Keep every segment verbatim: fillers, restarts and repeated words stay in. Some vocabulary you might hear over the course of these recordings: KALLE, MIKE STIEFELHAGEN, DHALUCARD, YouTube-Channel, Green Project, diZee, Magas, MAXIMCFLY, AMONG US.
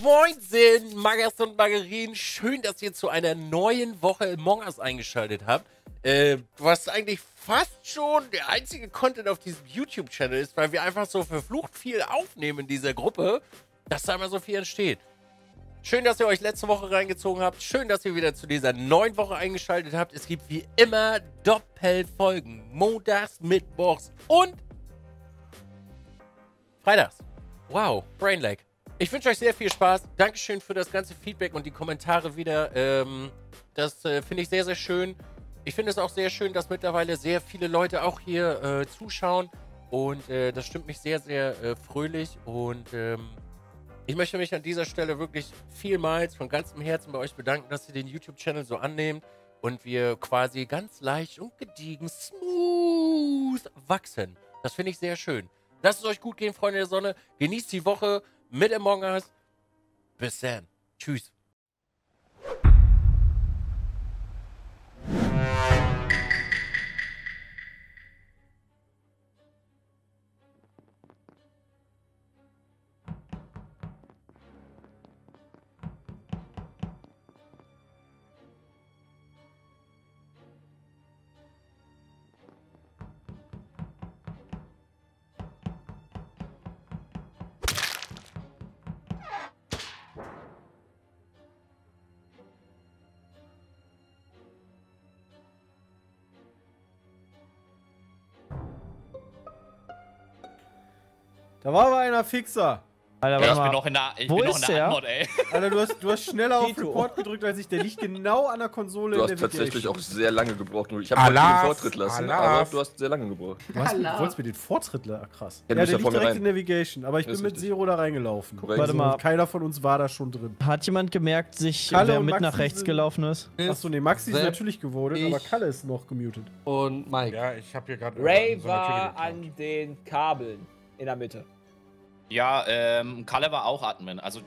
Moin sind Magas und Margarinen, schön, dass ihr zu einer neuen Woche Among Us eingeschaltet habt. Äh, was eigentlich fast schon der einzige Content auf diesem YouTube-Channel ist, weil wir einfach so verflucht viel aufnehmen in dieser Gruppe, dass da immer so viel entsteht. Schön, dass ihr euch letzte Woche reingezogen habt. Schön, dass ihr wieder zu dieser neuen Woche eingeschaltet habt. Es gibt wie immer Doppelfolgen. Montags, Mittwochs und Freitags. Wow, Brainlag. Ich wünsche euch sehr viel Spaß. Dankeschön für das ganze Feedback und die Kommentare wieder. Ähm, das äh, finde ich sehr, sehr schön. Ich finde es auch sehr schön, dass mittlerweile sehr viele Leute auch hier äh, zuschauen. Und äh, das stimmt mich sehr, sehr äh, fröhlich. Und ähm, ich möchte mich an dieser Stelle wirklich vielmals von ganzem Herzen bei euch bedanken, dass ihr den YouTube-Channel so annehmt und wir quasi ganz leicht und gediegen, smooth wachsen. Das finde ich sehr schön. Lasst es euch gut gehen, Freunde der Sonne. Genießt die Woche mit Among Us. Bis dann. Tschüss. Da war aber einer Fixer. Alter, ja, ich mal. bin noch in der, ich Wo bin noch in der, der Antwort, ey. Alter, du hast, du hast schneller auf Report gedrückt als ich. Der liegt genau an der Konsole. Du hast tatsächlich auch sehr lange gebraucht. Ich habe den Vortritt lassen, Alas. aber du hast sehr lange gebraucht. Was, du wolltest mir den Vortritt lassen? Krass. Ja, ja, der liegt direkt rein. in Navigation, aber ich das bin mit Zero da reingelaufen. Korrekt. Warte mal, keiner von uns war da schon drin. Hat jemand gemerkt, sich, Kalle wer mit Maxi nach rechts gelaufen ist? Achso, nee, Maxi ist natürlich gewotet, aber Kalle ist noch gemutet. Und Mike. Ja, ich habe hier gerade... Ray war an den Kabeln. In der Mitte. Ja, ähm, Kalle war auch Admin. Also,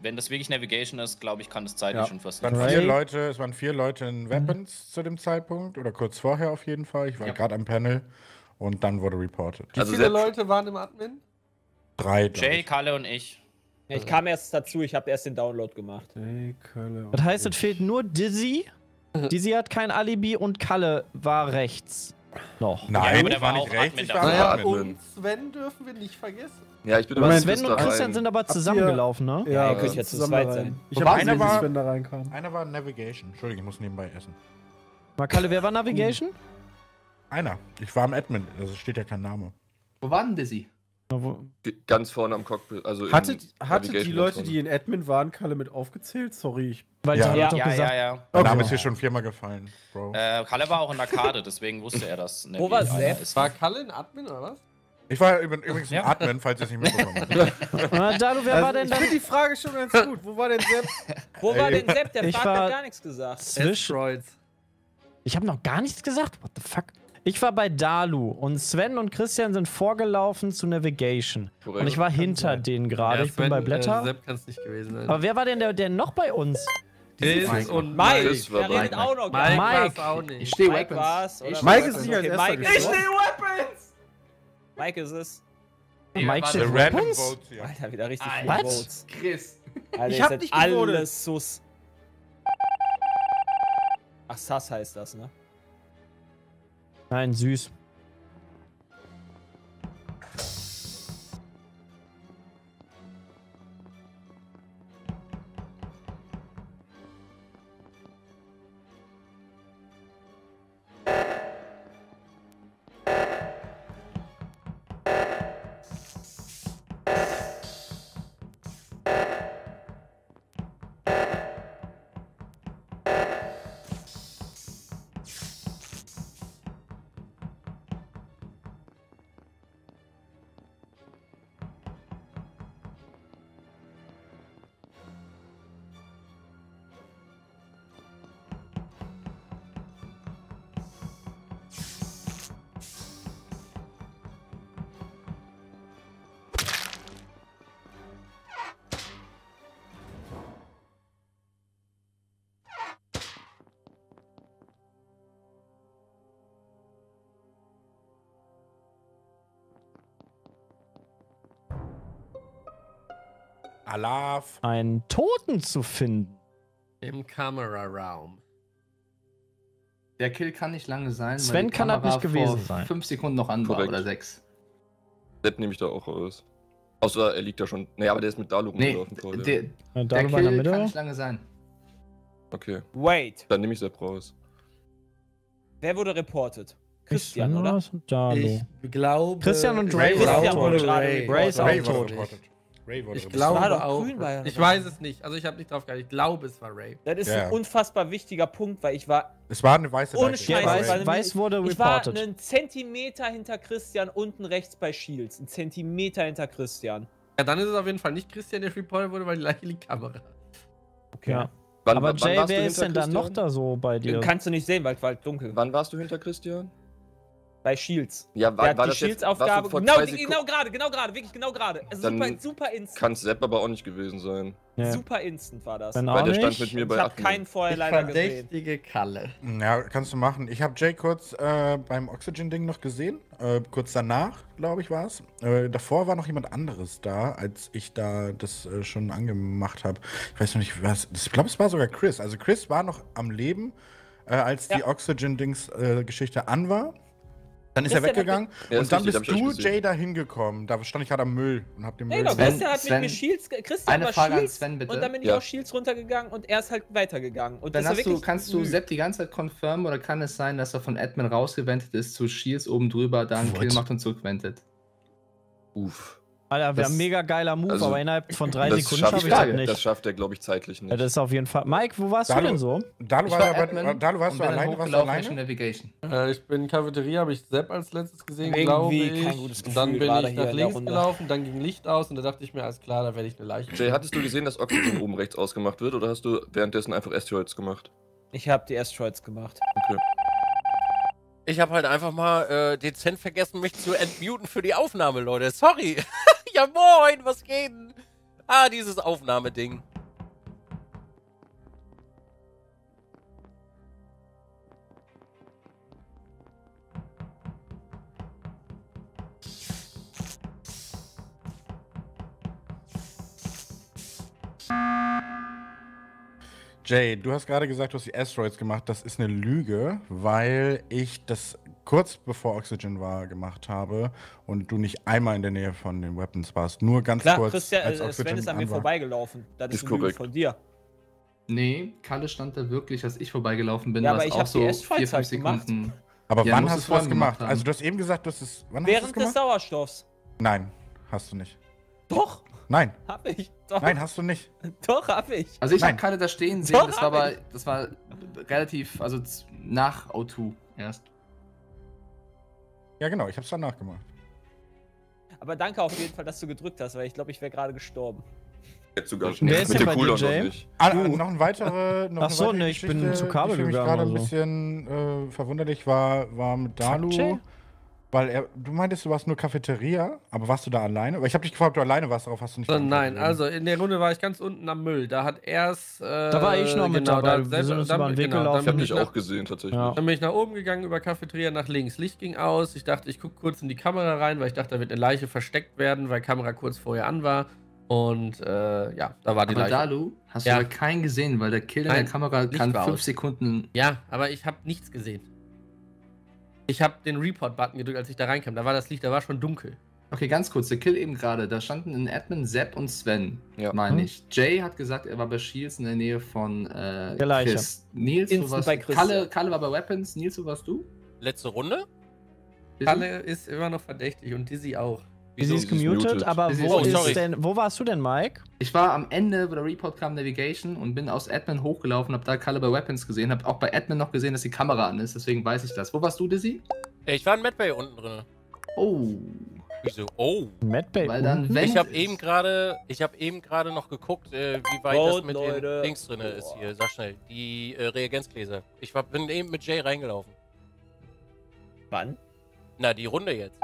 wenn das wirklich Navigation ist, glaube ich, kann das zeitlich ja. schon fast. Es waren vier Leute, es waren vier Leute in Weapons mhm. zu dem Zeitpunkt oder kurz vorher auf jeden Fall. Ich war ja. gerade am Panel und dann wurde reported. Wie also viele Leute waren im Admin? Drei. Jay, Kalle und ich. Ja, ich kam erst dazu, ich habe erst den Download gemacht. Jay, Kalle und das heißt, ich. es fehlt nur diZee. diZee hat kein Alibi und Kalle war rechts. Noch. Nein, ja, der war nicht rechts. Ich war ja, und Sven dürfen wir nicht vergessen. Ja, ich bin Moment, Sven und Christian sind aber zusammengelaufen, ne? Ja, ja, ja, ja zu zweit sein. Ich habe einer war, Sven da reinkam. Einer war Navigation. Entschuldigung, ich muss nebenbei essen. Kalle, wer war Navigation? Einer. Ich war im Admin, also steht ja kein Name. Wo waren denn sie? Ganz vorne am Cockpit. Also Hattet hatte die Leute, die in Admin waren, Kalle mit aufgezählt? Sorry, ich. Weil ja, ja, ja, ja, ja. Der Name ist hier schon viermal gefallen, Bro. Äh, Kalle war auch in der Karte, deswegen wusste er das. Ne, Wo war Sepp? War Kalle in Admin oder was? Ich war übrigens ja. ein Admin, falls ihr es nicht mitbekommen habt. Na, Dalu, wer also, war denn ich da? Ich finde die Frage schon ganz gut. Wo war denn Sepp? Wo war denn Sepp? Der Fahrt hat gar nichts gesagt. Asteroids. Ich habe noch gar nichts gesagt? What the fuck? Ich war bei Dalu und Sven und Christian sind vorgelaufen zu Navigation. Korrekt. Und ich war hinter sein. denen gerade. Ja, ich bin bei Blätter. Äh, Sepp kann's nicht gewesen sein. Aber wer war denn der, der noch bei uns? Mike und Mike. Der redet auch noch. Mike, Mike. Auch nicht. Ich stehe Mike Weapons. Ich Mike ist nicht als erster Mike. Ich stehe Weapons! Mike ist es. Hey, Mike steht Weapons? Votes, ja. Alter, wieder richtig viele Votes. Chris. Alter, ich hab nicht gewotet. Alles sus. Ach, Sass heißt das, ne? Nein, süß. Alaf. Einen Toten zu finden. Im Kameraraum. Der Kill kann nicht lange sein. Sven weil die kann das nicht gewesen sein. Fünf Sekunden noch an oder sechs. Sepp nehme ich da auch raus. Außer er liegt da schon. Nee, aber der ist mit Dalu rumgelaufen. Nee, der, der, der Kill in der Mitte kann nicht lange sein. Okay. Wait. Dann nehme ich Sepp raus. Wer wurde reported? Christian, Christian oder? Und Dalu. Ich glaube. Christian und Ray wurde reported. Ray wurde ich glaube war auch. Grün, war ja ich weiß es nicht. Also ich habe nicht drauf geachtet. Ich glaube, es war Ray. Das ist yeah. ein unfassbar wichtiger Punkt, weil ich war. Es war eine weiße Ohne Scheiß. Weiß, war weiß wurde ich reported. war einen Zentimeter hinter Christian unten rechts bei Shields. Ein Zentimeter hinter Christian. Ja, dann ist es auf jeden Fall nicht Christian, der reported wurde, weil die Leiche liegt Kamera. Okay. Ja. Wann, aber wann, Jay, wann wer ist denn dann noch da so bei dir? Den kannst du nicht sehen, weil es war dunkel. Wann warst du hinter Christian? Bei Shields. Ja, war, war die Shields-Aufgabe. Genau, genau gerade, genau gerade, wirklich genau gerade. Also super, super instant. Kann Sepp aber auch nicht gewesen sein. Ja. Super instant war das. Weil der stand mit mir bei ich hab keinen vorher ich leider verdächtige gesehen. Kalle. Ja, kannst du machen. Ich habe Jay kurz äh, beim Oxygen-Ding noch gesehen. Äh, kurz danach, glaube ich, war es. Äh, davor war noch jemand anderes da, als ich da das äh, schon angemacht habe. Ich weiß noch nicht, was. Ich glaube, es war sogar Chris. Also Chris war noch am Leben, äh, als ja. die Oxygen-Dings-Geschichte äh, an war. Dann ist Christian er weggegangen ja, und dann richtig, bist du, Jay, da hingekommen. Da stand ich gerade am Müll und hab den Müll genau, Christian Sven, hat mich Sven, mit Shields, Christian eine war Frage Shields an Sven, bitte. Und dann bin ich ja. auf Shields runtergegangen und er ist halt weitergegangen. Und dann das hast du, kannst du Sepp die ganze Zeit confirmen oder kann es sein, dass er von Admin rausgewendet ist, zu Shields oben drüber, da einen What? Kill macht und zurückwendet? Uff. Alter, wir haben mega geiler Move, also, aber innerhalb von drei Sekunden schaffe ich das nicht. Das schafft er, glaube ich, zeitlich nicht. Ja, das ist auf jeden Fall. Mike, wo warst Dalu, du denn so? Dalu, war war Admin, Dalu, Dalu warst du alleine, warst du alleine? Navigation. Äh, ich bin in Cafeteria, habe ich Sepp als letztes gesehen, glaube ich. Kein gutes Gefühl, und dann bin ich nach links gelaufen, dann ging Licht aus und da dachte ich mir, alles klar, da werde ich eine Leiche. Jay, hattest du gesehen, dass Oxygen oben rechts ausgemacht wird oder hast du währenddessen einfach Asteroids gemacht? Ich habe die Asteroids gemacht. Okay. Ich habe halt einfach mal äh, dezent vergessen, mich zu entmuten für die Aufnahme, Leute. Sorry. Ja, moin, was geht denn? Ah, dieses Aufnahmeding. Jay, du hast gerade gesagt, du hast die Asteroids gemacht. Das ist eine Lüge, weil ich das kurz bevor Oxygen war gemacht habe und du nicht einmal in der Nähe von den Weapons warst. Nur ganz Klar, kurz. Christian, als Oxygen Sven ist an mir vorbeigelaufen. Das ist, ist korrekt. Lüge von dir. Nee, Kalle stand da wirklich, dass ich vorbeigelaufen bin. Ja, aber ich habe so vier, fünf Sekunden. Gemacht. Aber ja, wann hast du das gemacht? Haben. Also du hast eben gesagt, du hast es. Wann Während hast du das gemacht? des Sauerstoffs. Nein, hast du nicht. Doch. Nein. Hab ich. Doch. Nein, hast du nicht. Doch, hab ich. Also ich habe Kalle da stehen sehen, Doch, das war aber, das war relativ, also nach O zwei erst. Ja genau, ich hab's danach gemacht. Aber danke auf jeden Fall, dass du gedrückt hast, weil ich glaube, ich wäre gerade gestorben. Jetzt sogar schon. Wer ist denn bei dir, Jay? Ah, noch ein weiterer, noch Ach so, ne, ich bin zu Kabel gegangen. Was gerade ein bisschen äh, verwunderlich war, war mit Dalu. Weil er, du meintest, du warst nur Cafeteria, aber warst du da alleine? Aber ich habe dich gefragt, ob du alleine warst, darauf hast du nicht also, Nein, also in der Runde war ich ganz unten am Müll. Da hat erst. Äh, da war ich noch genau, mit dabei. Da, wir da, da, Weg genau, ich habe dich auch gesehen, tatsächlich. Ja. Dann bin ich nach oben gegangen, über Cafeteria nach links. Licht ging aus. Ich dachte, ich gucke kurz in die Kamera rein, weil ich dachte, da wird eine Leiche versteckt werden, weil Kamera kurz vorher an war. Und äh, ja, da war die aber Leiche. Dalu, hast ja. du da keinen gesehen, weil der Kill in der Kamera Licht kann fünf aus. Sekunden. Ja, aber ich habe nichts gesehen. Ich habe den Report-Button gedrückt, als ich da reinkam. Da war das Licht, da war schon dunkel. Okay, ganz kurz, der Kill eben gerade. Da standen in Admin Sepp und Sven, ja. meine ich. Jay hat gesagt, er war bei Shields in der Nähe von äh, der Leiche. Chris. Nils, Instant wo warst bei Chris. Kalle, Kalle war bei Weapons. Nils, wo warst du? Letzte Runde? Kalle ist immer noch verdächtig und diZee auch. diZee ist gemutet, aber wo, oh, ist denn, wo warst du denn, Mike? Ich war am Ende, wo der Report kam, Navigation und bin aus Admin hochgelaufen, hab da Kalle bei Weapons gesehen, hab auch bei Admin noch gesehen, dass die Kamera an ist, deswegen weiß ich das. Wo warst du, diZee? Ich war in Medbay unten drin. Oh. Wieso? Oh. Medbay Weil dann wenn Ich hab eben gerade, ich hab eben gerade noch geguckt, äh, wie weit oh, das mit Leute. den Dings drin oh. ist hier, sag schnell, die äh, Reagenzgläser. Ich war, bin eben mit Jay reingelaufen. Wann? Na, die Runde jetzt.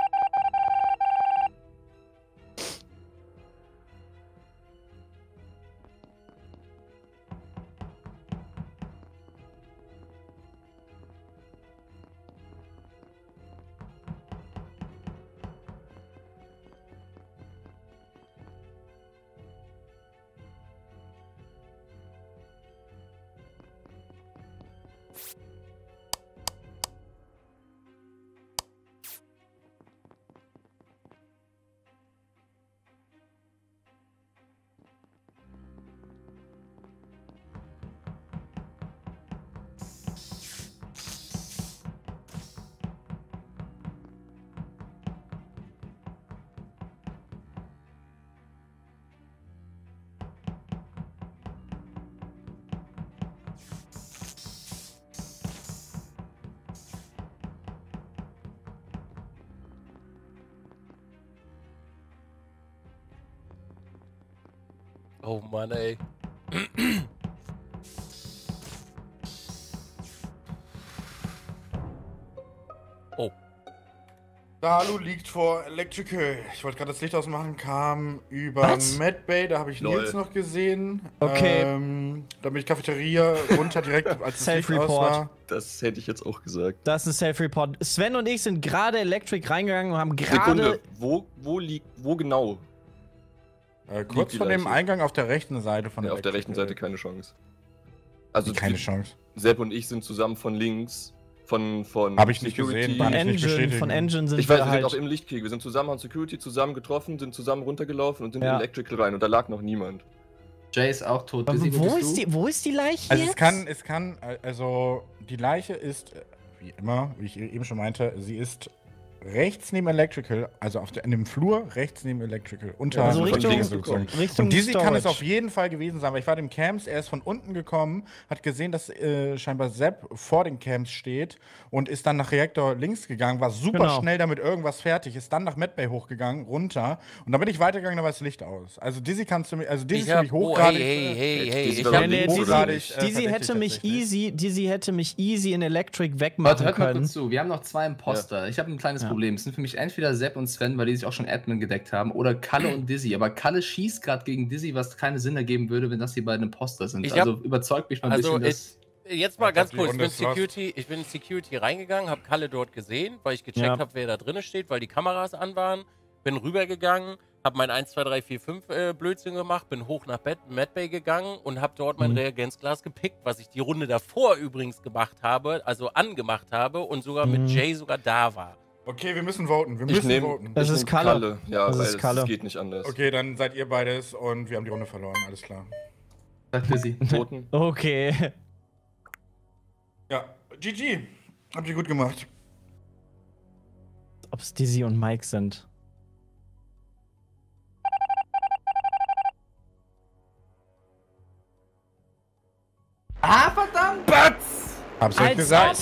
Oh Mann, ey. Oh. Dalu liegt vor Electrical. Ich wollte gerade das Licht ausmachen, kam über Medbay, da habe ich Nils noch gesehen. Okay. Ähm, da bin ich Cafeteria runter direkt, als das Licht aus war. Das hätte ich jetzt auch gesagt. Das ist ein Self-Report. Sven und ich sind gerade Electric reingegangen und haben gerade... Sekunde, wo, wo liegt, wo genau? Äh, kurz vor dem Eingang auf der rechten Seite von ja, der auf der rechten Seite keine Chance. Also die keine die, Chance. Sepp und ich sind zusammen von links von von Hab ich nicht Security. Gesehen, ich nicht Engine, von Engine sind ich weiß, wir halt auch im Lichtkrieg. Wir sind zusammen an Security zusammen getroffen, sind zusammen runtergelaufen und sind ja. in Electrical rein und da lag noch niemand. Jay ist auch tot. Aber Dizzy, wo ist du? die wo ist die Leiche? Also jetzt? es kann es kann also die Leiche ist wie immer, wie ich eben schon meinte, sie ist rechts neben Electrical, also auf der, in dem Flur, rechts neben Electrical. Unter also Richtung, Richtung, Richtung Und diZee kann es auf jeden Fall gewesen sein, weil ich war dem Camps, er ist von unten gekommen, hat gesehen, dass äh, scheinbar Sepp vor den Camps steht und ist dann nach Reaktor links gegangen, war super genau. schnell damit irgendwas fertig, ist dann nach Medbay hochgegangen, runter und dann bin ich weitergegangen, da war das Licht aus. Also diZee kannst du mich, also diZee ist für mich hochgradig. Hey, hey, hey, ich hab hochgradig. diZee hätte mich easy, diZee hätte mich easy in Electric wegmachen können. Warte, hört mal kurz zu, wir haben noch zwei Imposter. Ja. Ich habe ein kleines ja. Problem. Es sind für mich entweder Sepp und Sven, weil die sich auch schon Admin gedeckt haben, oder Kalle und diZee. Aber Kalle schießt gerade gegen diZee, was keinen Sinn ergeben würde, wenn das die beiden Imposter sind. Ich also überzeugt mich mal ein also bisschen, dass... Jetzt mal ganz kurz, cool. ich bin in Security reingegangen, habe Kalle dort gesehen, weil ich gecheckt ja. habe, wer da drin steht, weil die Kameras an waren, bin rübergegangen, habe mein eins, zwei, drei, vier, fünf äh, Blödsinn gemacht, bin hoch nach Medbay gegangen und habe dort mein mhm. Reagenzglas gepickt, was ich die Runde davor übrigens gemacht habe, also angemacht habe und sogar mhm. mit Jay sogar da war. Okay, wir müssen voten. Wir müssen ich nehm, voten. Das ich ist Kalle. Kalle. Ja, das weil ist Kalle. Es geht nicht anders. Okay, dann seid ihr beides und wir haben die Runde verloren. Alles klar. Sagt diZee. Voten. Okay. Ja, G G. Habt ihr gut gemacht. Ob es diZee und Mike sind. Ah, verdammt! Batz! Hab's euch gesagt.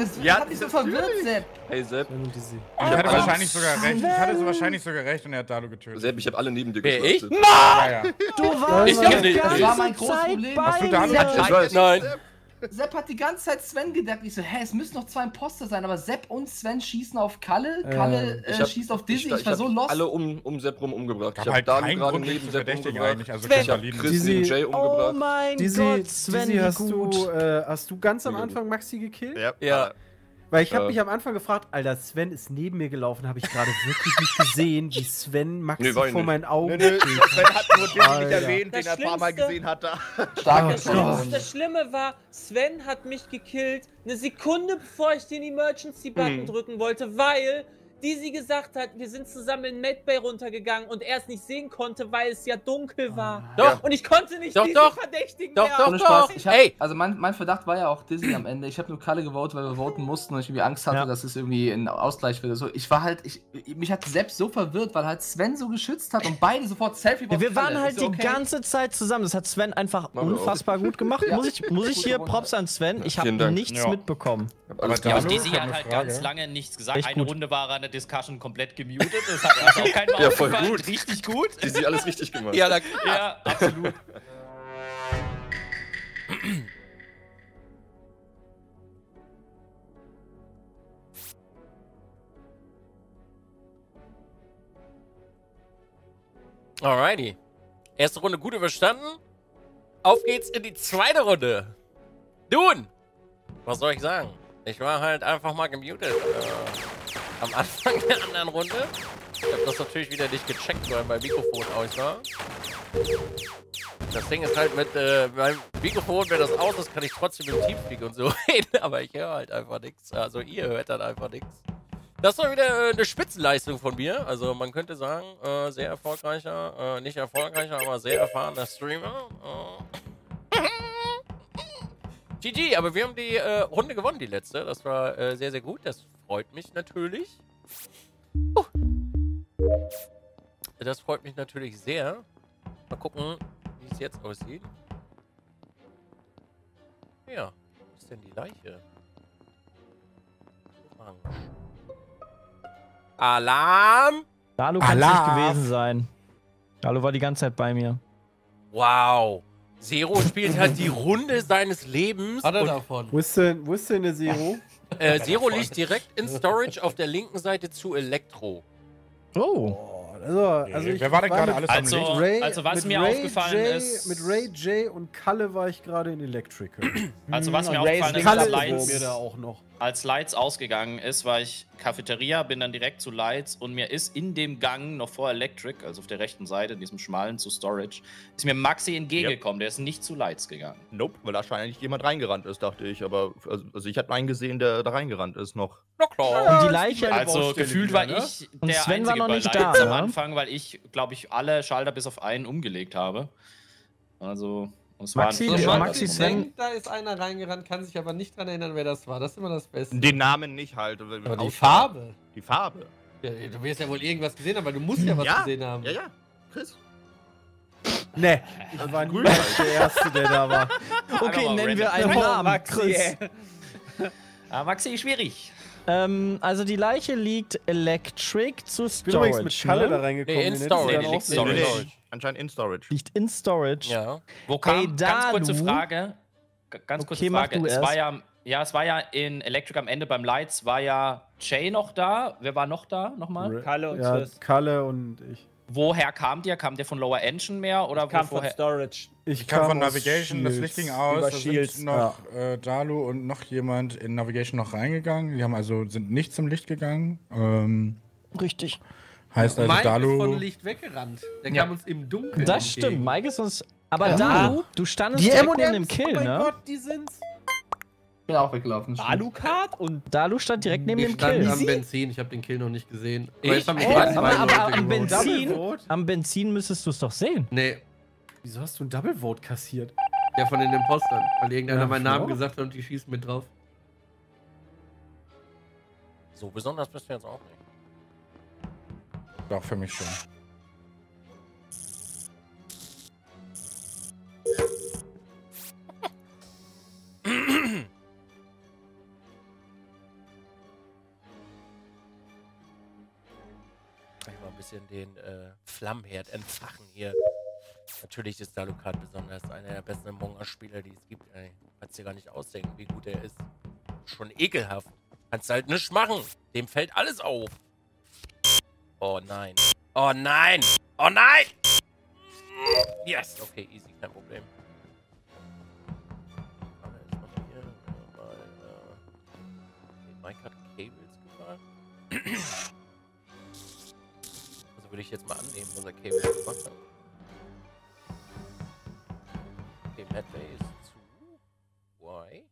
Deswegen ja, hab ich so verwirrt, Sepp. Hey, Sepp. Ich hatte wahrscheinlich sogar recht. Ich hatte so wahrscheinlich sogar recht und er hat Dalu getötet. Sepp, ich hab alle neben dir getötet. Ich? Nein! Ja, ja. Du warst ich hab nicht. Das war mein großes Problem. Hast du Dalu getötet? Nein. Sepp hat die ganze Zeit Sven gedacht. Ich so, hä, es müssen noch zwei Imposter sein, aber Sepp und Sven schießen auf Kalle, Kalle äh, hab, schießt auf diZee, ich, ich war ich so lost. alle um, um Sepp rum umgebracht. Ich hab halt Dalu gerade neben Sepp umgebracht. Also Sven, ich hab Chris neben Jay umgebracht. Oh mein Gott, Sven, hast du, äh, hast du ganz am Anfang Maxi gekillt? Ja. ja. Weil ich habe mich am Anfang gefragt, Alter, Sven ist neben mir gelaufen, habe ich gerade wirklich nicht gesehen, wie Sven Maxi nee, vor meinen Augen... Nö, nö, Sven hat nur den nicht erwähnt, das den er ein paar Mal gesehen hatte. Das, das, das Schlimme war, Sven hat mich gekillt, eine Sekunde bevor ich den Emergency-Button hm. drücken wollte, weil diZee gesagt hat, wir sind zusammen in Medbay runtergegangen und er es nicht sehen konnte, weil es ja dunkel war. Ah, doch. Ja. Und ich konnte nicht doch, diZee doch, verdächtigen doch, mehr. Doch, doch, doch. Hab, hey. Also mein, mein Verdacht war ja auch diZee am Ende. Ich habe nur Kalle gewotet, weil wir voten mussten und ich irgendwie Angst hatte, ja. dass es irgendwie ein Ausgleich wird. So, ich war halt, ich, mich hat selbst so verwirrt, weil halt Sven so geschützt hat und beide sofort Selfie ja, wir waren halt so, okay. die ganze Zeit zusammen. Das hat Sven einfach Machen unfassbar gut gemacht. Ja. Muss ich, muss ich hier Props an Sven? Ich habe nichts ja. mitbekommen. Aber ja, diZee hat halt ganz lange nichts gesagt. Echt eine gut. Runde war an der Discussion komplett gemutet. Das hat also auch keinen Mal ja, voll gut. Richtig gut. diZee alles richtig gemacht. Ja, da, ja absolut. Alrighty. Erste Runde gut überstanden. Auf geht's in die zweite Runde. Nun, was soll ich sagen? Ich war halt einfach mal gemutet. Am Anfang der anderen Runde. Ich habe das natürlich wieder nicht gecheckt, weil mein Mikrofon aus war. Das Ding ist halt mit äh, meinem Mikrofon, wenn das aus ist, kann ich trotzdem mit dem Teamfliegen und so reden. Aber ich höre halt einfach nichts. Also ihr hört dann einfach nichts. Das war wieder äh, eine Spitzenleistung von mir. Also man könnte sagen, äh, sehr erfolgreicher, äh, nicht erfolgreicher, aber sehr erfahrener Streamer. Äh. G G, aber wir haben die äh, Runde gewonnen, die letzte. Das war äh, sehr, sehr gut. Das freut mich natürlich. Oh. Das freut mich natürlich sehr. Mal gucken, wie es jetzt aussieht. Ja, wo ist denn die Leiche? Alarm! Dalu kann es nicht gewesen sein. Dalu war die ganze Zeit bei mir. Wow. Zero spielt halt die Runde seines Lebens. Hat er davon. Wo ist denn, wo ist denn der Zero? äh, Zero liegt direkt in Storage auf der linken Seite zu Elektro. Oh. Also, also nee, ich, wer war denn gerade alles am Licht? Ray, also was mir Ray aufgefallen J, ist... Mit Ray J und Kalle war ich gerade in Electrical. Also was mir aufgefallen ist, dass Lights, mir da auch noch. als Lights ausgegangen ist, war ich Cafeteria, bin dann direkt zu Lights und mir ist in dem Gang noch vor Electric, also auf der rechten Seite, in diesem schmalen zu Storage, ist mir Maxi entgegengekommen, yep. Der ist nicht zu Lights gegangen. Nope, weil da wahrscheinlich jemand reingerannt ist, dachte ich, aber also, also ich hatte einen gesehen, der da reingerannt ist noch. Na klar. Ja, und die Leiche. Also gefühlt war ich der und Sven Einzige war noch bei nicht Lights da, am Anfang, weil ich, glaube ich, alle Schalter bis auf einen umgelegt habe. Also... Und Maxi, war Maxi denkt, da ist einer reingerannt, kann sich aber nicht dran erinnern, wer das war. Das ist immer das Beste. Den Namen nicht halt. Aber die Ausfall. Farbe. Die Farbe. Ja, du wirst ja wohl irgendwas gesehen haben, weil du musst ja was ja. gesehen haben. Ja, ja. Chris. Ne, ich war grün der Erste, der da war. Okay, nennen wir einen Namen. Maxi. Ah, Maxi, schwierig. Ähm, also die Leiche liegt Electric zu Storage. Ich bin mit Kalle da reingekommen. Nee, in Storage. Nee, die liegt Storage. Anscheinend in Storage. Liegt in Storage. Ja. Wo kam, hey, ganz kurze Frage. Ganz kurze okay, Frage. Es erst. war ja, ja, es war ja in Electric am Ende beim Lights war ja Jay noch da. Wer war noch da nochmal? Kalle und ja, Kalle und ich. Woher kamt ihr? Kamt ihr von Lower Engine mehr? Oder ich kam von Storage. Ich, ich kam, kam von Navigation, Shields. Das Lichting aus. Da sind noch ja. äh, Dalu und noch jemand in Navigation noch reingegangen. Die haben also, sind nicht zum Licht gegangen. Ähm, Richtig. Heißt also Mike Dalu... Mike ist von Licht weggerannt. Der ja. kam uns im Dunkeln. Das entgegen. Stimmt, Mike ist uns... Aber ja. Dalu, du standest direkt neben dem Kill, ne? Oh mein Gott, die sind's. Ich bin auch weggelaufen. DHALUCARD und Dalu stand direkt neben dem Kill. Ich stand am Benzin, ich habe den Kill noch nicht gesehen. Aber, ich? Ich oh, aber, aber am, Benzin, am Benzin müsstest du es doch sehen. Nee. Wieso hast du ein Double Vote kassiert? Ja, von den Impostern. Weil irgendeiner ja, meinen Namen auch. gesagt hat und die schießen mit drauf. So besonders bist du jetzt auch nicht. Doch, für mich schon. Ich mal ein bisschen den äh, Flammherd entfachen hier. Natürlich ist DHALUCARD besonders einer der besten Among Us-Spieler, die es gibt. Kannst dir gar nicht ausdenken, wie gut er ist. Schon ekelhaft. Kannst halt nichts machen. Dem fällt alles auf. Oh nein. Oh nein. Oh nein. Yes. Okay, easy, kein Problem. Mike hat Cables gefahren. Also würde ich jetzt mal annehmen, was er Cables gemacht hat. Okay, Medway ist zu. Why?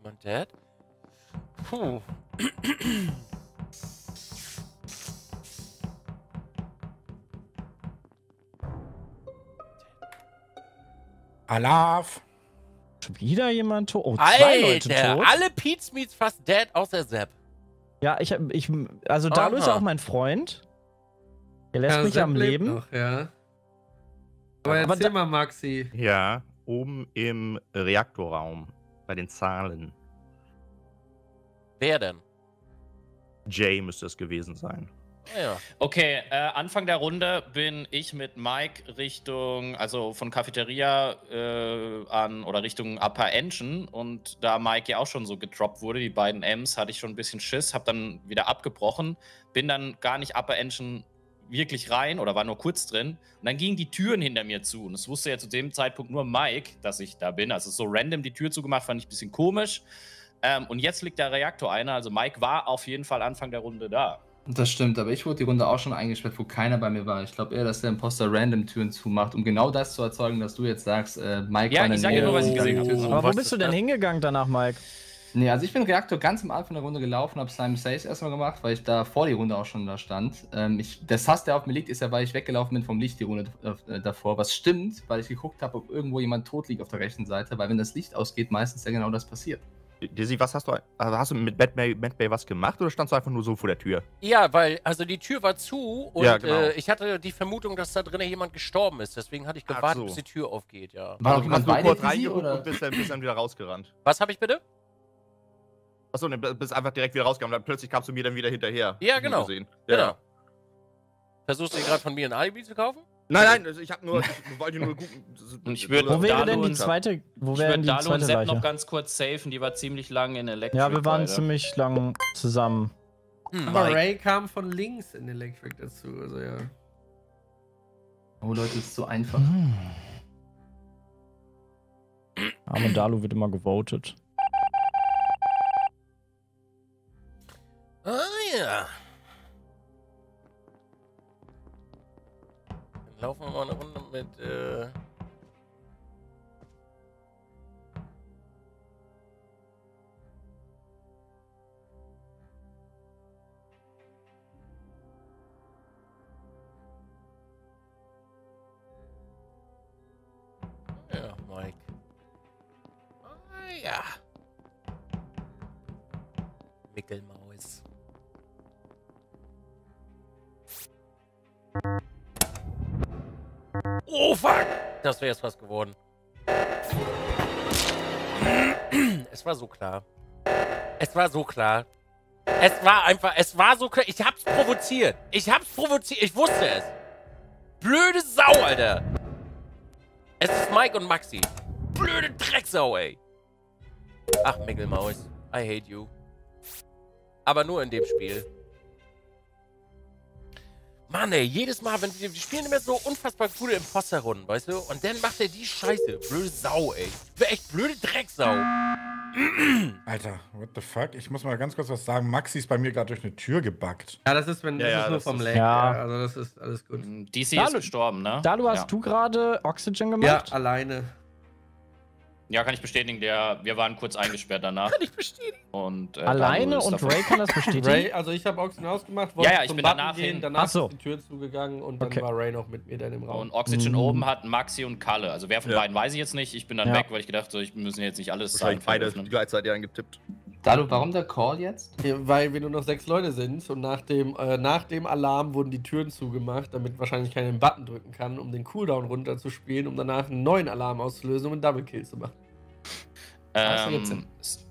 Niemand dead? Puh. Alaf. Schon wieder jemand tot? Oh, zwei Alter, Leute tot. Alle Pete's Meets fast dead, außer Sepp. Ja, ich, ich also Dalu ist auch mein Freund. Er lässt ja, mich Sepp am Leben. Noch, ja. Aber jetzt erzähl mal, Maxi. Ja, oben im Reaktorraum. Bei den Zahlen. Wer denn? Jay müsste es gewesen sein. Oh ja. Okay, äh, Anfang der Runde bin ich mit Mike Richtung, also von Cafeteria äh, an oder Richtung Upper Engine. Und da Mike ja auch schon so gedroppt wurde, die beiden M's, hatte ich schon ein bisschen Schiss, hab dann wieder abgebrochen, bin dann gar nicht Upper Engine wirklich rein oder war nur kurz drin und dann gingen die Türen hinter mir zu und es wusste ja zu dem Zeitpunkt nur Mike, dass ich da bin, also so random die Tür zugemacht, fand ich ein bisschen komisch ähm, und jetzt liegt der Reaktor einer, also Mike war auf jeden Fall Anfang der Runde da. Das stimmt, aber ich wurde die Runde auch schon eingesperrt, wo keiner bei mir war. Ich glaube eher, dass der Imposter random Türen zumacht, um genau das zu erzeugen, dass du jetzt sagst, äh, Mike ja, war ich sage ja nur, was ich gesehen habe. Aber wo bist du denn hingegangen danach, Mike? Nee, also ich bin Reaktor ganz am Anfang der Runde gelaufen, habe Simon Says erstmal gemacht, weil ich da vor die Runde auch schon da stand. Ähm, ich, der Sass, der auf mir liegt, ist ja, weil ich weggelaufen bin vom Licht die Runde äh, davor. Was stimmt, weil ich geguckt habe, ob irgendwo jemand tot liegt auf der rechten Seite, weil wenn das Licht ausgeht, meistens ja genau das passiert. diZee, was hast du, also hast du mit Medbay, Medbay was gemacht oder standst du einfach nur so vor der Tür? Ja, weil, also die Tür war zu und ja, genau. äh, ich hatte die Vermutung, dass da drinnen jemand gestorben ist. Deswegen hatte ich gewartet, so. bis die Tür aufgeht, ja. War also, du hast nur kurz reingeguckt und bist dann, bist dann wieder rausgerannt. Was habe ich bitte? Achso, ne, bist einfach direkt wieder rausgegangen, dann plötzlich kamst du mir dann wieder hinterher. Ja, genau. Ja. Genau. Versuchst du gerade von mir ein Alibi zu kaufen? Nein, nein, also ich hab nur, ich wollte nur gut. Und ich würde wo wäre denn die zweite, wo ich wäre die Dalu zweite Leiche? Noch ganz kurz safen, die war ziemlich lang in Electric. Ja, wir waren beide. ziemlich lang zusammen. Hm, aber Mike. Ray kam von links in Electric dazu, also ja. Oh Leute, ist so einfach. Hm. Arme Dalu wird immer gewotet. Ah ja. Laufen wir mal eine Runde mit, äh... Ja, Mike. Ah, ja. Wickelmaus. Oh fuck! Das wäre jetzt was geworden. Es war so klar. Es war so klar. Es war einfach, es war so klar. Ich hab's provoziert. Ich hab's provoziert. Ich wusste es. Blöde Sau, Alter. Es ist Mike und Maxi. Blöde Drecksau, ey. Ach, Mickelmaus. I hate you. Aber nur in dem Spiel. Mann, ey, jedes Mal, wenn die, die spielen immer so unfassbar coole Imposter-Runden, weißt du? Und dann macht er die Scheiße. Blöde Sau, ey. Echt blöde Drecksau. Alter, what the fuck? Ich muss mal ganz kurz was sagen. Maxi ist bei mir gerade durch eine Tür gebackt. Ja, das ist, wenn, ja, das ja, ist das nur das vom Lag. Ja. Ja, also das ist alles gut. diZee ist gestorben, ne? Dalu, hast ja. du gerade Oxygen gemacht? Ja, alleine. Ja, kann ich bestätigen. Der, wir waren kurz eingesperrt danach. Kann ich bestätigen. Und, äh, alleine und Ray kann das bestätigen. Ray, also ich habe Oxygen ausgemacht, wollte ja, ja, ich bin danach gehen, hin. danach so. ist die Tür zugegangen und dann okay. war Ray noch mit mir dann im Raum. Und Oxygen mhm. oben hatten Maxi und Kalle. Also wer von ja. beiden weiß ich jetzt nicht. Ich bin dann ja. weg, weil ich gedacht so, ich müssen jetzt nicht alles sein. Beide gleichzeitig eingetippt. Dalu, warum der Call jetzt? Weil wir nur noch sechs Leute sind und nach dem, äh, nach dem Alarm wurden die Türen zugemacht, damit wahrscheinlich keiner den Button drücken kann, um den Cooldown runterzuspielen, um danach einen neuen Alarm auszulösen, um einen Double Kill zu machen. Ähm,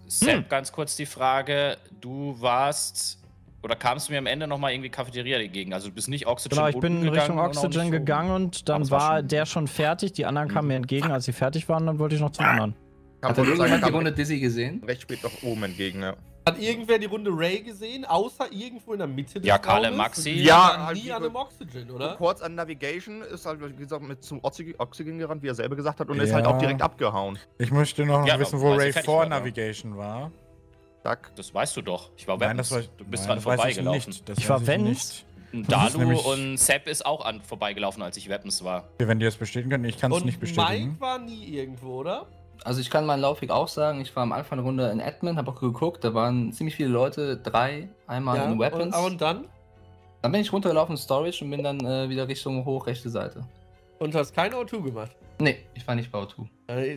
Sepp, hm. ganz kurz die Frage, du warst, oder kamst du mir am Ende nochmal irgendwie Cafeteria dagegen? Also du bist nicht Oxygen gegangen? Genau, ich bin Richtung Oxygen gegangen und dann war, war schon der schon fertig, die anderen kamen mir entgegen, als sie fertig waren, dann wollte ich noch zum anderen. Hat irgendjemand die Runde diZee gesehen? Recht spät noch oben entgegen, ja. Hat irgendwer die Runde Ray gesehen, außer irgendwo in der Mitte des Ja, Kalle, Maxi. Ja, halt nie an dem Oxygen, oder? Kurz an Navigation, ist halt, wie gesagt, mit zum Oxygen gerannt, wie er selber gesagt hat, und ja. ist halt auch direkt abgehauen. Ich möchte noch ja, wissen, wo Ray vor Navigation war. Zack. Das weißt du doch. Ich war Nein, das war, Du bist nein, dran vorbeigelaufen. Ich, ich war Wendt. Dalu und Sepp ist auch an, vorbeigelaufen, als ich Weapons war. Wenn die das bestätigen können, ich kann es nicht bestätigen. Mike war nie irgendwo, oder? Also ich kann meinen Laufweg auch sagen, ich war am Anfang der Runde in Admin, habe auch geguckt, da waren ziemlich viele Leute, drei einmal ja, in Weapons. Und, und dann? Dann bin ich runtergelaufen in Storage und bin dann äh, wieder Richtung hoch, rechte Seite. Und hast kein O zwei gemacht? Nee, ich war nicht bei O zwei.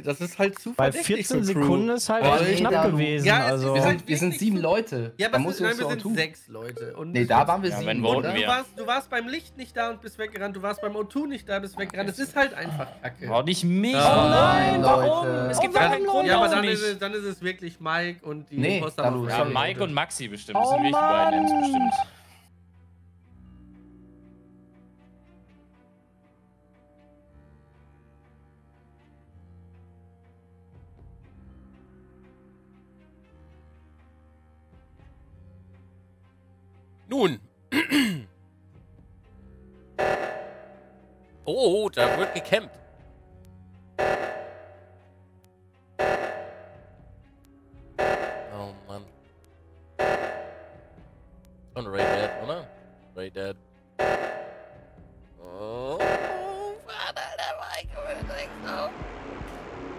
Das ist halt zu Bei vierzehn Sekunden Crew. Ist halt oh, echt knapp Dalu. gewesen. Ja, also. Wir sind, wir sind sieben Leute. Ja, aber da es, nein, wir sind sechs Leute. Und nee, da waren wir ja, sieben. Wenn wir. Du, warst, du warst beim Licht nicht da und bist weggerannt. Du warst beim O zwei nicht da und bist weggerannt. Das ist halt einfach kacke. Oh, nicht mich. Oh nein, warum? Leute. Es gibt gar keinen Grund. Ja, aber dann ist, es, dann ist es wirklich Mike und die nee, Imposter. Dalu, ja, Mike und Maxi bestimmt. Das sind wirklich die beiden M's bestimmt. Nun. Oh, da wird gekämpft. Oh, Mann. Und Ray Dead, oder? Ray Dead. Oh, Vater, der Mike wird direkt auf.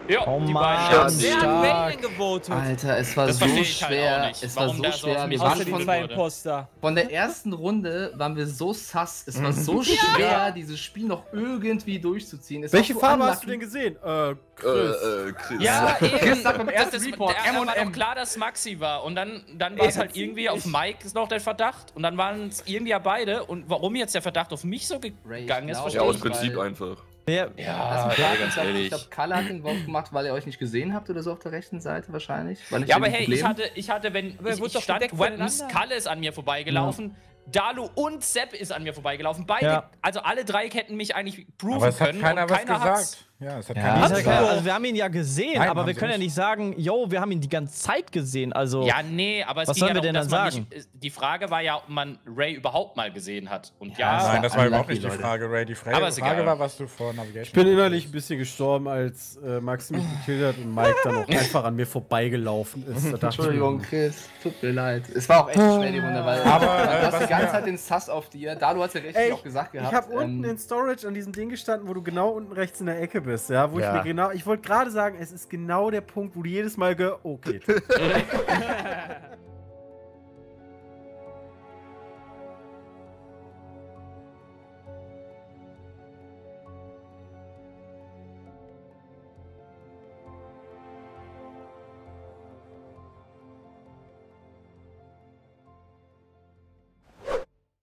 Ja, oh die beiden. Wer hat Raiden gewotet? Alter, es war das so schwer. Halt es Warum war so schwer. Wir waren von, zwei von der ersten Runde waren wir so sass. Es war so schwer, ja. dieses Spiel noch irgendwie durchzuziehen. Es Welche so Farbe anlachen. hast du denn gesehen? Äh, Chris. Äh, äh, Chris. Ja, eben. Chris sagt beim ersten das ist, Report. Da war doch klar, dass Maxi war. Und dann, dann war es halt irgendwie auf Mike ist noch der Verdacht. Und dann waren es irgendwie ja beide. Und warum jetzt der Verdacht auf mich so gegangen ist, verstehe ich. Ja, aus Prinzip einfach. Ja, ja, also ja, ganz ehrlich. Ich glaube, Kalle hat den Wurf gemacht, weil ihr euch nicht gesehen habt oder so auf der rechten Seite wahrscheinlich. Ja, aber hey, ich hatte, ich hatte, wenn aber ich, ich doch stand, Weapons, Kalle ist an mir vorbeigelaufen, ja. Dalu und Sepp ist an mir vorbeigelaufen. Beide, ja. Also alle drei hätten mich eigentlich proven aber es können. Hat keiner was keiner gesagt. Hat's. Ja, es hat ja, keiner gesagt. Also wir haben ihn ja gesehen, Nein, aber wir können ja nicht sagen, yo, wir haben ihn die ganze Zeit gesehen. Also, ja, nee, aber es was ging sollen ja wir denn darum, dann sagen? Nicht, die Frage war ja, ob man Ray überhaupt mal gesehen hat. Und ja, ja nein, das war überhaupt nicht die Frage, Ray. Die Frage, aber Frage war, was du vor Navigation. Ich bin innerlich ein bisschen gestorben, als äh, Max mich gekillt hat und Mike dann auch einfach an mir vorbeigelaufen ist. Da Entschuldigung, Chris, tut mir leid. Es war auch echt schnell die Runde, weil aber, äh, du hast die ganze ja. Zeit den Sass auf dir. Dalu hat ja richtig auch gesagt gehabt. Ich habe unten in Storage an diesem Ding gestanden, wo du genau unten rechts in der Ecke bist. Bist, ja, wo ja. ich mir genau, ich wollte gerade sagen, es ist genau der Punkt, wo du jedes Mal ge... Okay.